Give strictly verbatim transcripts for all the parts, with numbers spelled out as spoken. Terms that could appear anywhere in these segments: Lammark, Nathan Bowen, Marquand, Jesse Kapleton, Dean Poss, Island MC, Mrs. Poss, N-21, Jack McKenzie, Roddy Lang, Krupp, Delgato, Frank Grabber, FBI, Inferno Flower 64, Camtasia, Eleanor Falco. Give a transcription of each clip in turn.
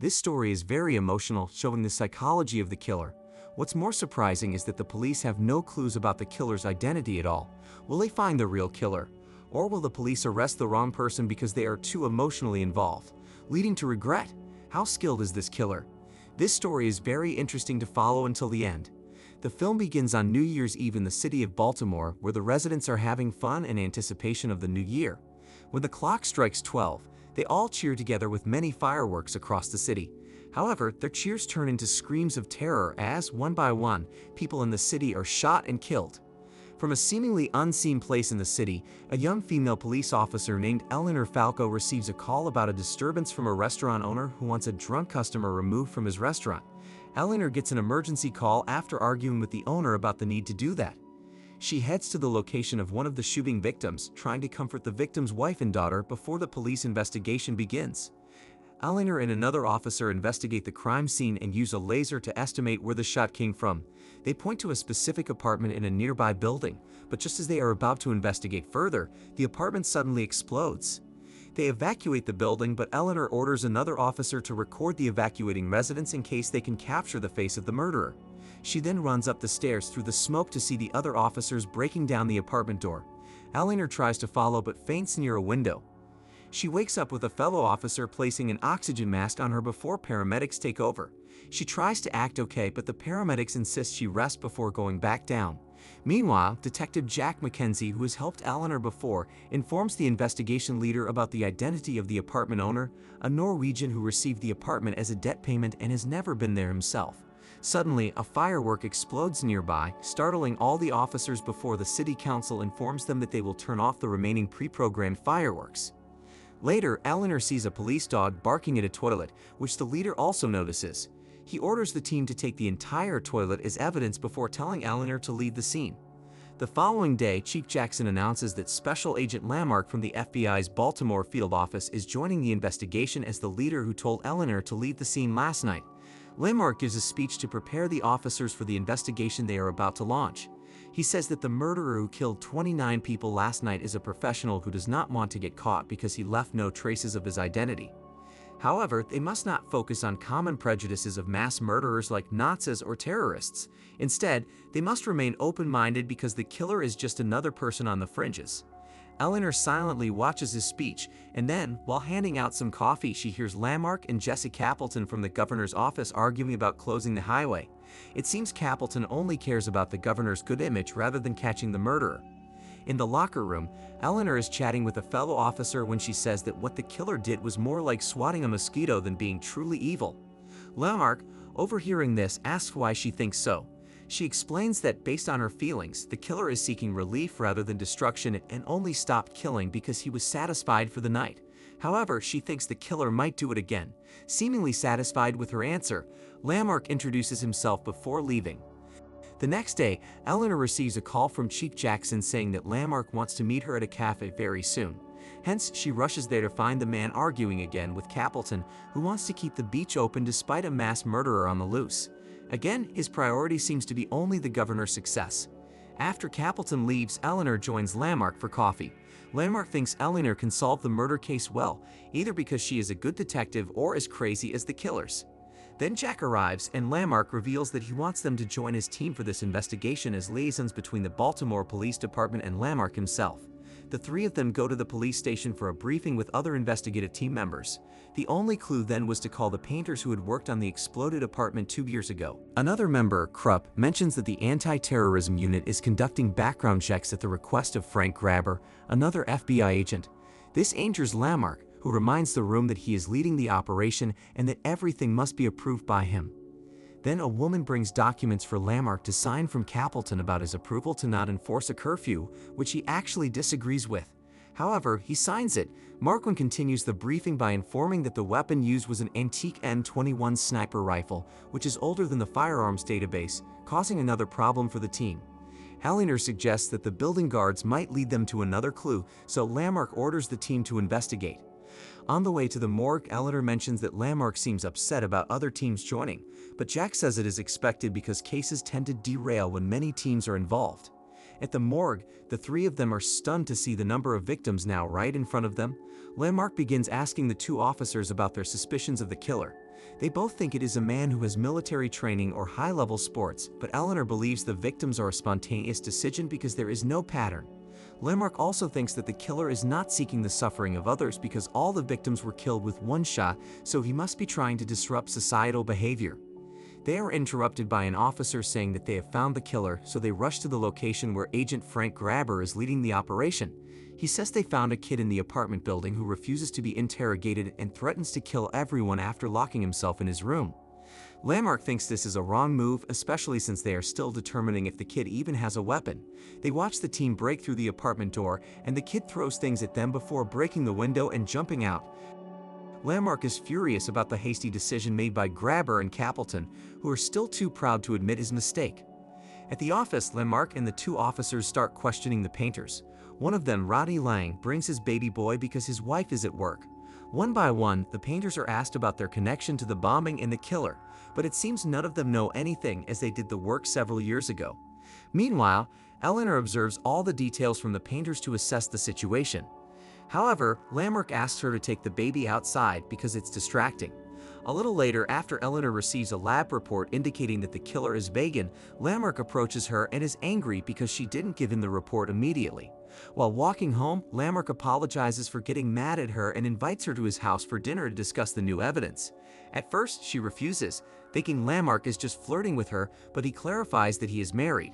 This story is very emotional, showing the psychology of the killer. What's more surprising is that the police have no clues about the killer's identity at all. Will they find the real killer? Or will the police arrest the wrong person because they are too emotionally involved, leading to regret? How skilled is this killer? This story is very interesting to follow until the end. The film begins on New Year's Eve in the city of Baltimore, where the residents are having fun in anticipation of the new year. When the clock strikes twelve, they all cheer together with many fireworks across the city. However, their cheers turn into screams of terror as, one by one, people in the city are shot and killed. From a seemingly unseen place in the city, a young female police officer named Eleanor Falco receives a call about a disturbance from a restaurant owner who wants a drunk customer removed from his restaurant. Eleanor gets an emergency call after arguing with the owner about the need to do that. She heads to the location of one of the shooting victims, trying to comfort the victim's wife and daughter before the police investigation begins. Eleanor and another officer investigate the crime scene and use a laser to estimate where the shot came from. They point to a specific apartment in a nearby building, but just as they are about to investigate further, the apartment suddenly explodes. They evacuate the building, but Eleanor orders another officer to record the evacuating residents in case they can capture the face of the murderer. She then runs up the stairs through the smoke to see the other officers breaking down the apartment door. Eleanor tries to follow but faints near a window. She wakes up with a fellow officer placing an oxygen mask on her before paramedics take over. She tries to act okay, but the paramedics insist she rest before going back down. Meanwhile, Detective Jack McKenzie, who has helped Eleanor before, informs the investigation leader about the identity of the apartment owner, a Norwegian who received the apartment as a debt payment and has never been there himself. Suddenly, a firework explodes nearby, startling all the officers before the city council informs them that they will turn off the remaining pre-programmed fireworks. Later, Eleanor sees a police dog barking at a toilet, which the leader also notices. He orders the team to take the entire toilet as evidence before telling Eleanor to leave the scene. The following day, Chief Jackson announces that Special Agent Lammark from the F B I's Baltimore field office is joining the investigation as the leader who told Eleanor to leave the scene last night. Lammark gives a speech to prepare the officers for the investigation they are about to launch. He says that the murderer who killed twenty-nine people last night is a professional who does not want to get caught because he left no traces of his identity. However, they must not focus on common prejudices of mass murderers like Nazis or terrorists. Instead, they must remain open-minded because the killer is just another person on the fringes. Eleanor silently watches his speech, and then, while handing out some coffee, she hears Lammark and Jesse Kapleton from the governor's office arguing about closing the highway. It seems Kapleton only cares about the governor's good image rather than catching the murderer. In the locker room, Eleanor is chatting with a fellow officer when she says that what the killer did was more like swatting a mosquito than being truly evil. Lammark, overhearing this, asks why she thinks so. She explains that, based on her feelings, the killer is seeking relief rather than destruction and only stopped killing because he was satisfied for the night. However, she thinks the killer might do it again. Seemingly satisfied with her answer, Lammark introduces himself before leaving. The next day, Eleanor receives a call from Chief Jackson saying that Lammark wants to meet her at a cafe very soon. Hence, she rushes there to find the man arguing again with Kapleton, who wants to keep the beach open despite a mass murderer on the loose. Again, his priority seems to be only the governor's success. After Kapleton leaves, Eleanor joins Lammark for coffee. Lammark thinks Eleanor can solve the murder case well, either because she is a good detective or as crazy as the killers. Then Jack arrives, and Lammark reveals that he wants them to join his team for this investigation as liaisons between the Baltimore Police Department and Lammark himself. The three of them go to the police station for a briefing with other investigative team members. The only clue then was to call the painters who had worked on the exploded apartment two years ago. Another member, Krupp, mentions that the anti-terrorism unit is conducting background checks at the request of Frank Grabber, another F B I agent. This angers Lammark, who reminds the room that he is leading the operation and that everything must be approved by him. Then a woman brings documents for Lammark to sign from Kapleton about his approval to not enforce a curfew, which he actually disagrees with. However, he signs it. Marquand continues the briefing by informing that the weapon used was an antique N twenty-one sniper rifle, which is older than the firearms database, causing another problem for the team. Eleanor suggests that the building guards might lead them to another clue, so Lammark orders the team to investigate. On the way to the morgue, Eleanor mentions that Lammark seems upset about other teams joining, but Jack says it is expected because cases tend to derail when many teams are involved. At the morgue, the three of them are stunned to see the number of victims now right in front of them. Lammark begins asking the two officers about their suspicions of the killer. They both think it is a man who has military training or high-level sports, but Eleanor believes the victims are a spontaneous decision because there is no pattern. Lammark also thinks that the killer is not seeking the suffering of others because all the victims were killed with one shot, so he must be trying to disrupt societal behavior. They are interrupted by an officer saying that they have found the killer, so they rush to the location where Agent Frank Grabber is leading the operation. He says they found a kid in the apartment building who refuses to be interrogated and threatens to kill everyone after locking himself in his room. Lammark thinks this is a wrong move, especially since they are still determining if the kid even has a weapon. They watch the team break through the apartment door, and the kid throws things at them before breaking the window and jumping out. Lammark is furious about the hasty decision made by Grabber and Kapleton, who are still too proud to admit his mistake. At the office, Lammark and the two officers start questioning the painters. One of them, Roddy Lang, brings his baby boy because his wife is at work. One by one, the painters are asked about their connection to the bombing and the killer, but it seems none of them know anything as they did the work several years ago. Meanwhile, Eleanor observes all the details from the painters to assess the situation. However, Lammark asks her to take the baby outside because it's distracting. A little later, after Eleanor receives a lab report indicating that the killer is vegan, Lammark approaches her and is angry because she didn't give him the report immediately. While walking home, Lammark apologizes for getting mad at her and invites her to his house for dinner to discuss the new evidence. At first, she refuses, thinking Lammark is just flirting with her, but he clarifies that he is married.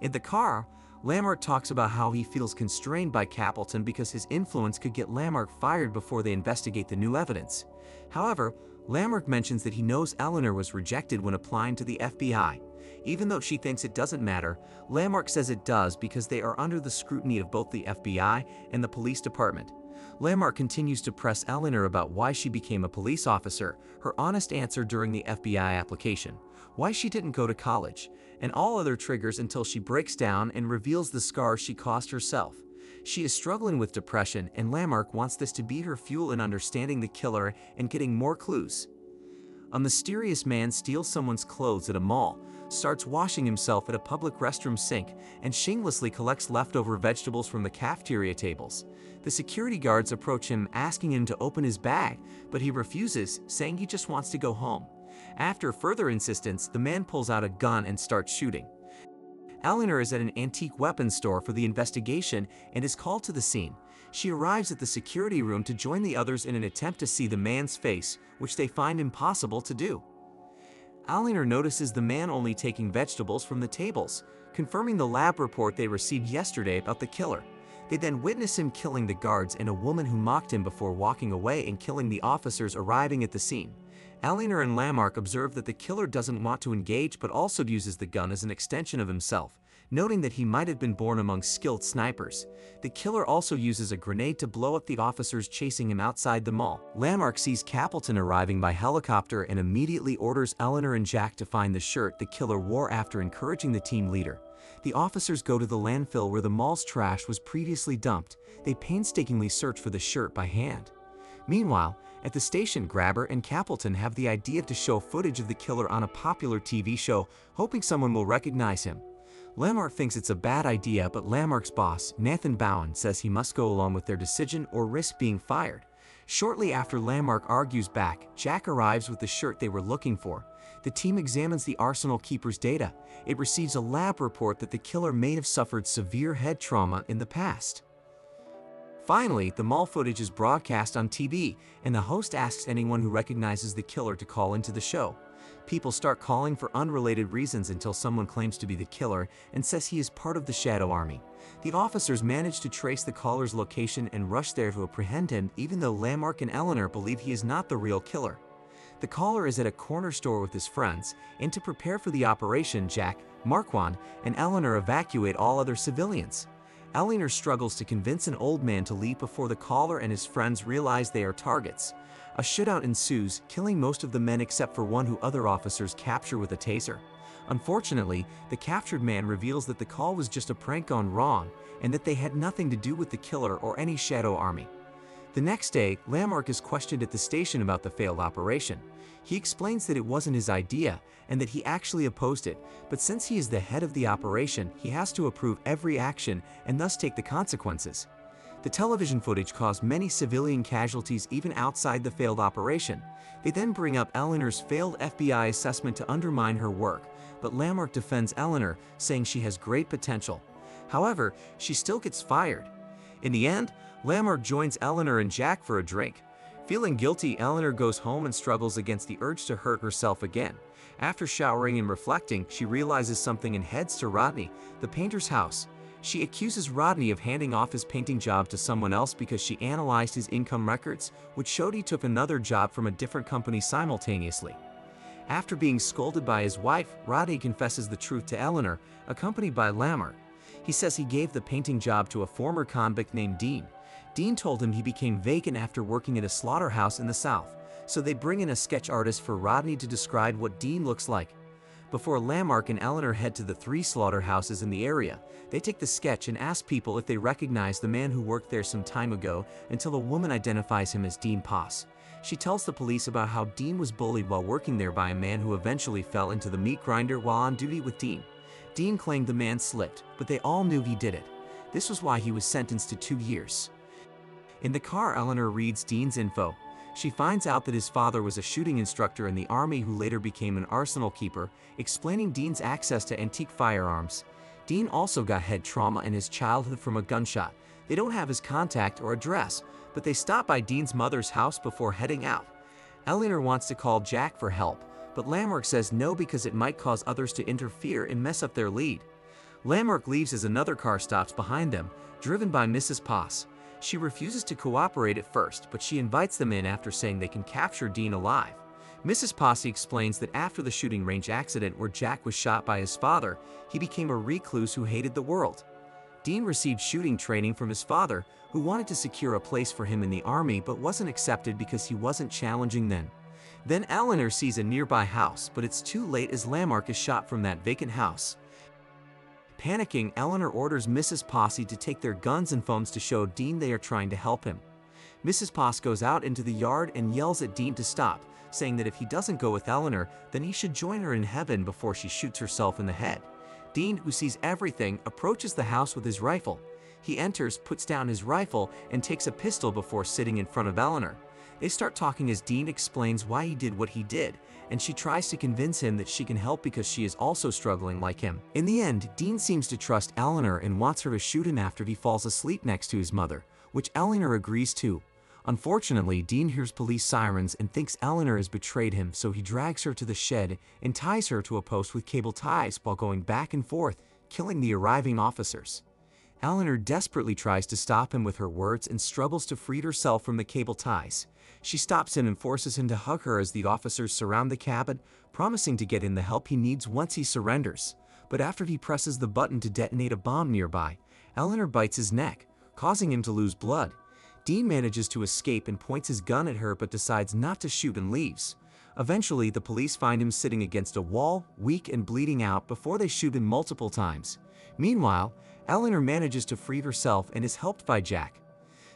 In the car, Lammark talks about how he feels constrained by Kapleton because his influence could get Lammark fired before they investigate the new evidence. However, Lammark mentions that he knows Eleanor was rejected when applying to the F B I. Even though she thinks it doesn't matter, Lammark says it does because they are under the scrutiny of both the F B I and the police department. Lammark continues to press Eleanor about why she became a police officer, her honest answer during the F B I application, why she didn't go to college, and all other triggers until she breaks down and reveals the scars she caused herself. She is struggling with depression, and Lammark wants this to be her fuel in understanding the killer and getting more clues. A mysterious man steals someone's clothes at a mall, starts washing himself at a public restroom sink, and shamelessly collects leftover vegetables from the cafeteria tables. The security guards approach him, asking him to open his bag, but he refuses, saying he just wants to go home. After further insistence, the man pulls out a gun and starts shooting. Eleanor is at an antique weapons store for the investigation and is called to the scene. She arrives at the security room to join the others in an attempt to see the man's face, which they find impossible to do. Eleanor notices the man only taking vegetables from the tables, confirming the lab report they received yesterday about the killer. They then witness him killing the guards and a woman who mocked him before walking away and killing the officers arriving at the scene. Eleanor and Lammark observe that the killer doesn't want to engage but also uses the gun as an extension of himself, noting that he might have been born among skilled snipers. The killer also uses a grenade to blow up the officers chasing him outside the mall. Lammark sees Kapleton arriving by helicopter and immediately orders Eleanor and Jack to find the shirt the killer wore after encouraging the team leader. The officers go to the landfill where the mall's trash was previously dumped. They painstakingly search for the shirt by hand. Meanwhile, at the station, Grabber and Kapleton have the idea to show footage of the killer on a popular T V show, hoping someone will recognize him. Lammark thinks it's a bad idea, but Lammark's boss, Nathan Bowen, says he must go along with their decision or risk being fired. Shortly after Lammark argues back, Jack arrives with the shirt they were looking for. The team examines the Arsenal keeper's data. It receives a lab report that the killer may have suffered severe head trauma in the past. Finally, the mall footage is broadcast on T V, and the host asks anyone who recognizes the killer to call into the show. People start calling for unrelated reasons until someone claims to be the killer and says he is part of the Shadow Army. The officers manage to trace the caller's location and rush there to apprehend him, even though Lammark and Eleanor believe he is not the real killer. The caller is at a corner store with his friends, and to prepare for the operation, Jack, Marquand, and Eleanor evacuate all other civilians. Eleanor struggles to convince an old man to leave before the caller and his friends realize they are targets. A shootout ensues, killing most of the men except for one who other officers capture with a taser. Unfortunately, the captured man reveals that the call was just a prank gone wrong and that they had nothing to do with the killer or any Shadow Army. The next day, Lammark is questioned at the station about the failed operation. He explains that it wasn't his idea and that he actually opposed it, but since he is the head of the operation, he has to approve every action and thus take the consequences. The television footage caused many civilian casualties even outside the failed operation. They then bring up Eleanor's failed F B I assessment to undermine her work, but Lammark defends Eleanor, saying she has great potential. However, she still gets fired. In the end, Lammark joins Eleanor and Jack for a drink. Feeling guilty, Eleanor goes home and struggles against the urge to hurt herself again. After showering and reflecting, she realizes something and heads to Rodney, the painter's house. She accuses Rodney of handing off his painting job to someone else because she analyzed his income records, which showed he took another job from a different company simultaneously. After being scolded by his wife, Rodney confesses the truth to Eleanor, accompanied by Lammark. He says he gave the painting job to a former convict named Dean. Dean told him he became vacant after working at a slaughterhouse in the South, so they bring in a sketch artist for Rodney to describe what Dean looks like. Before Lammark and Eleanor head to the three slaughterhouses in the area, they take the sketch and ask people if they recognize the man who worked there some time ago until a woman identifies him as Dean Poss. She tells the police about how Dean was bullied while working there by a man who eventually fell into the meat grinder while on duty with Dean. Dean claimed the man slipped, but they all knew he did it. This was why he was sentenced to two years. In the car, Eleanor reads Dean's info. She finds out that his father was a shooting instructor in the Army who later became an arsenal keeper, explaining Dean's access to antique firearms. Dean also got head trauma in his childhood from a gunshot. They don't have his contact or address, but they stop by Dean's mother's house before heading out. Eleanor wants to call Jack for help, but Lammark says no because it might cause others to interfere and mess up their lead. Lammark leaves as another car stops behind them, driven by Missus Poss. She refuses to cooperate at first, but she invites them in after saying they can capture Dean alive. Missus Poss explains that after the shooting range accident where Jack was shot by his father, he became a recluse who hated the world. Dean received shooting training from his father, who wanted to secure a place for him in the Army but wasn't accepted because he wasn't challenging then. Then Eleanor sees a nearby house, but it's too late as Lammark is shot from that vacant house. Panicking, Eleanor orders Missus Poss to take their guns and phones to show Dean they are trying to help him. Missus Poss goes out into the yard and yells at Dean to stop, saying that if he doesn't go with Eleanor, then he should join her in heaven before she shoots herself in the head. Dean, who sees everything, approaches the house with his rifle. He enters, puts down his rifle, and takes a pistol before sitting in front of Eleanor. They start talking as Dean explains why he did what he did, and she tries to convince him that she can help because she is also struggling like him. In the end, Dean seems to trust Eleanor and wants her to shoot him after he falls asleep next to his mother, which Eleanor agrees to. Unfortunately, Dean hears police sirens and thinks Eleanor has betrayed him, so he drags her to the shed and ties her to a post with cable ties while going back and forth, killing the arriving officers. Eleanor desperately tries to stop him with her words and struggles to free herself from the cable ties. She stops him and forces him to hug her as the officers surround the cabin, promising to get him the help he needs once he surrenders. But after he presses the button to detonate a bomb nearby, Eleanor bites his neck, causing him to lose blood. Dean manages to escape and points his gun at her but decides not to shoot and leaves. Eventually, the police find him sitting against a wall, weak and bleeding out before they shoot him multiple times. Meanwhile, Eleanor manages to free herself and is helped by Jack.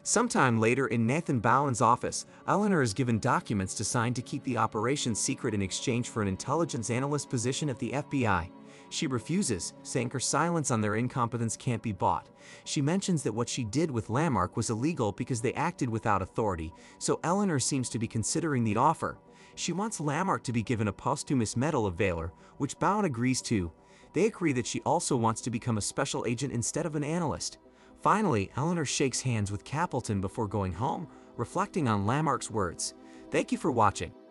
Sometime later in Nathan Bowen's office, Eleanor is given documents to sign to keep the operation secret in exchange for an intelligence analyst position at the F B I. She refuses, saying her silence on their incompetence can't be bought. She mentions that what she did with Lammark was illegal because they acted without authority, so Eleanor seems to be considering the offer. She wants Lammark to be given a posthumous Medal of Valor, which Bowen agrees to. They agree that she also wants to become a special agent instead of an analyst. Finally, Eleanor shakes hands with Kapleton before going home, reflecting on Lammark's words. Thank you for watching.